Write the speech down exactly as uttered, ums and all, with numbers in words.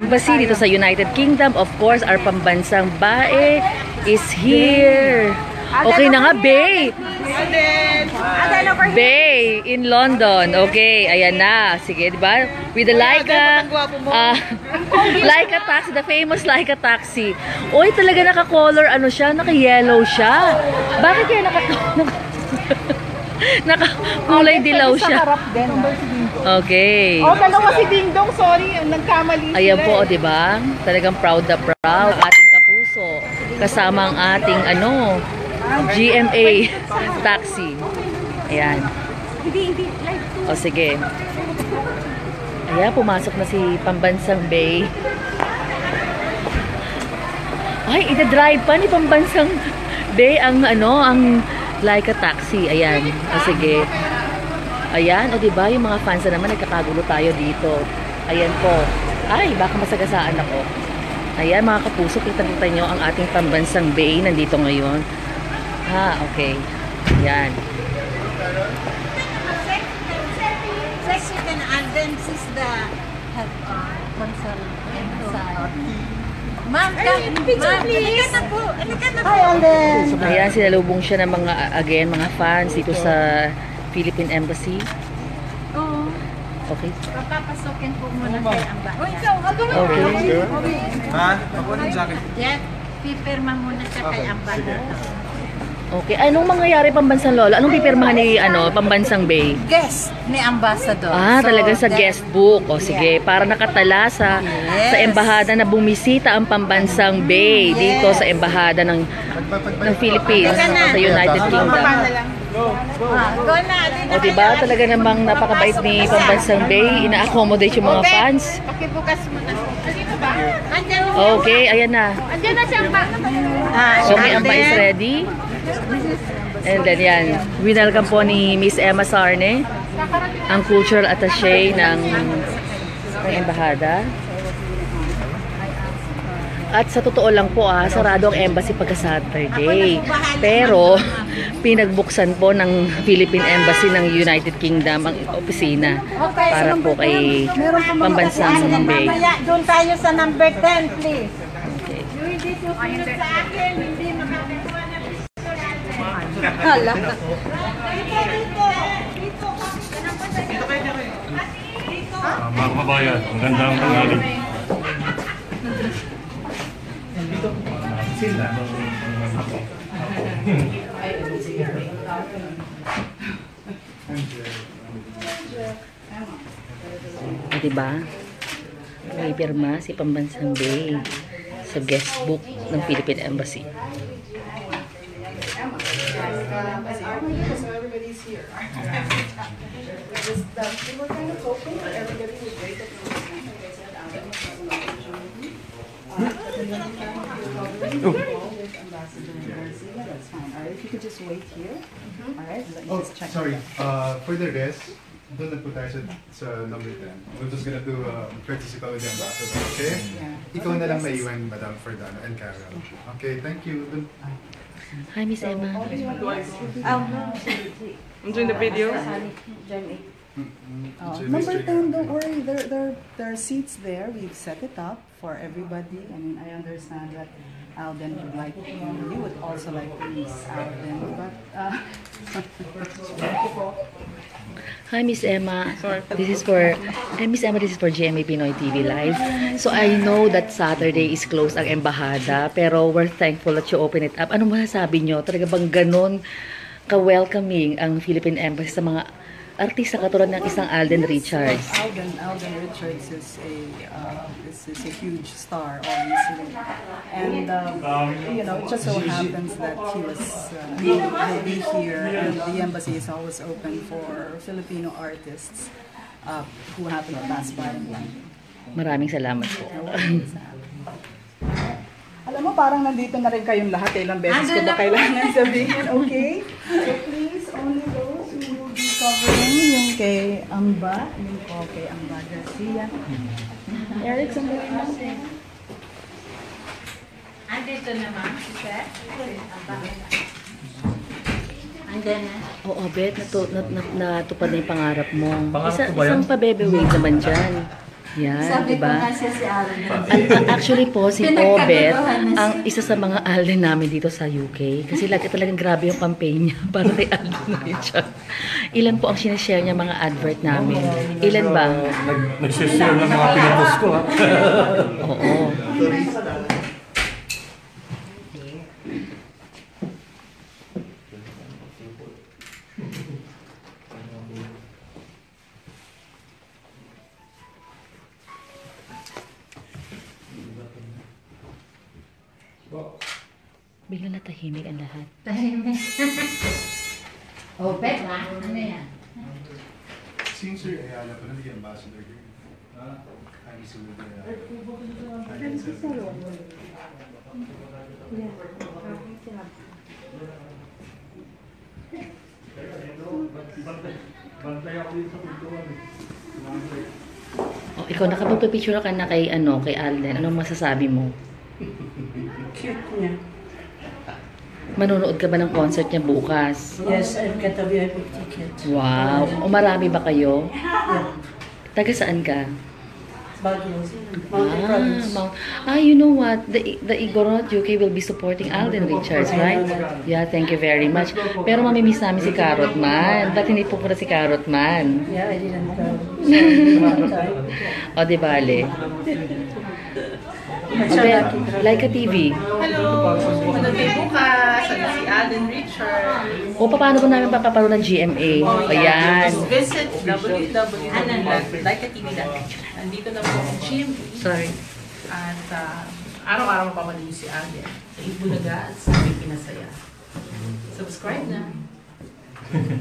Embassy dito sa United Kingdom. Of course, our Pambansang Bae is here. Okay na nga, Bae. Bae in London. Okay, ayan na. Sige, diba? With the Lyca. Uh, Lyca taxi, the famous Lyca taxi. Uy, talaga naka-color, ano siya? Naka-yellow siya. Bakit kaya naka-color? Nakakulay dilaw siya. Okay. Oh, dalawa si Ding Dong. Sorry, nagkamali sila. Ayan po, di ba? Talagang proud na proud. Ating kapuso. Kasama ang ating, ano, G M A taxi. Ayan. O, sige. Ayan, pumasok na si Pambansang Bae. Ay, ita-drive pa ni Pambansang Bae ang, ano, ang Lyca taxi. Ayan. O, sige. Ayan. O, diba? Yung mga fans na naman, nagkakagulo tayo dito. Ayan po. Ay, baka masagasaan ako. Ayan, mga kapuso, kita-kita nyo ang ating Pambansang Bae nandito ngayon. Ha, okay. Ayan. Ma'am, picture please. Hi, Alden. Ayan, sinalubong siya ng mga, again, mga fans dito sa Philippine Embassy. Oo. Okay. Papapasokin po muna kayo ang bayan. Okay. Ha? Mabunin sa akin. Jet, pipirma muna siya kayo ang bayan. Okay. Anong mangyayari Pambansang Lolo? Anong pipirmahan ni ano, Pambansang Bae? Guest ni Ambassador. Ah, so, talaga sa then, guest book. O sige, yeah. Para nakatala sa, yes. Sa embahada na bumisita ang Pambansang Bae, yes. Dito sa embahada ng, ng Philippines sa United Kingdom. O diba, talaga namang napakabait ni Pambansang Bae. Ina-accommodate yung mga fans. Pakibukas mo na. Okay, ayan na. Andiyan na siya ang bag. Okay, ang bag is ready. And then yan, winalcome po ni Miss Emma Sarne, ang cultural attaché ng, ng embahada. At sa totoo lang po ah, sarado ang embassy pagka Saturday. Pero pinagbuksan po ng Philippine Embassy ng United Kingdom ang opisina para po kay Pambansang Bae. Doon tayo sa number ten, please. Okay. Hala. Mga kababayan, ang ganda ng tanghali. Diba? May pirma si Pambansang Bae sa guest book ng Philippine Embassy. So everybody's here. We were kind of hoping that everybody would wake up and like I said, Alden was not allowed to join. Ambassador Mercy, that's fine. All right, if you could just wait here. All right, let me just check. Sorry, uh, for the rest, doon na po tayo sa, sa number ten. We're just gonna do a um, practical with the ambassador, okay? Yeah. Ikaw na lang maiwan, Madam Ferdana and Carol. Okay, thank you. Dun Hi, Miss Emma. Um, I'm doing the video. Oh, number ten, don't worry. There, there, there are seats there. We've set it up for everybody. I mean, I understand that Alden would like to, you would also like to miss Alden, but. Uh, Hi, Miss Emma. This is for Miss Emma. This is for G M A Pinoy T V Live. So I know that Saturday is closed ang embahada, pero we're thankful that you open it up. Ano masasabi nyo? Talaga bang ganon ka-welcoming ang Philippine Embassy sa mga artista katulad ng isang Alden Richards? Alden, Alden Richards is a uh, is, is a huge star, obviously, and um, you know, it just so happens that he was uh, he will be here, and the embassy is always open for Filipino artists uh, who happen to pass by. Maraming salamat po. Alam mo, parang nandito na rin kayong lahat. Eh, ilang beses ko ba kailangan sabihin, okay? So please, only those who will be covering yung kay Amba, yung po kay Amba Garcia. Eric, sandali mo. Andito naman, si Seth. Andyan na. Oo, Bet, natupad na yung pangarap mo. Isang pabebe wait naman dyan. Yan, sabi diba? Ko kasi si Alden. Actually po, si Obet, ang isa sa mga Alden namin dito sa U K. Kasi lagi talagang grabe yung campaign niya para kay Alden Richards. Ilan po ang sinashare niya mga advert namin? Ilan ba? Nagsishare ng mga pinapost ko, ha? Oo. Bigla na tahimik ang lahat. Tahimik. Obet, ma? Ano yan? Since you're Ayala pa na, the ambassador here. Ah, I'm Isulog Ayala. I'm Isulog Ayala. Yeah. Bantay ako dito sa kulturan. Oh, ikaw, nakapagpapicture ka na kay, ano, kay Alden. Anong masasabi mo? Cute niya. Manunood ka ba ng concert niya bukas? Yes, I've got a V I P ticket. Wow! O marami ba kayo? Yeah. Taga saan ka? Baguio. Ah, ah, you know what? The, the Igorot U K will be supporting Alden Richards, right? Yeah, thank you very much. Pero mamimiss namin si Carrot Man. Ba't hindi pupunta si Carrot Man? Yeah, I didn't go. O, di bale. Obet, Lyca T V. Hello! Manood bukas. Ano si Alden Richards? O, paano ba namin papaparoon ng G M A? O, yan. Visit w w w dot lyca t v dot com. Nandito na po ang G M A. Sorry. At araw-araw mapapanood si Alden. Sa Ibulaga at sa Pinasaya. Subscribe na.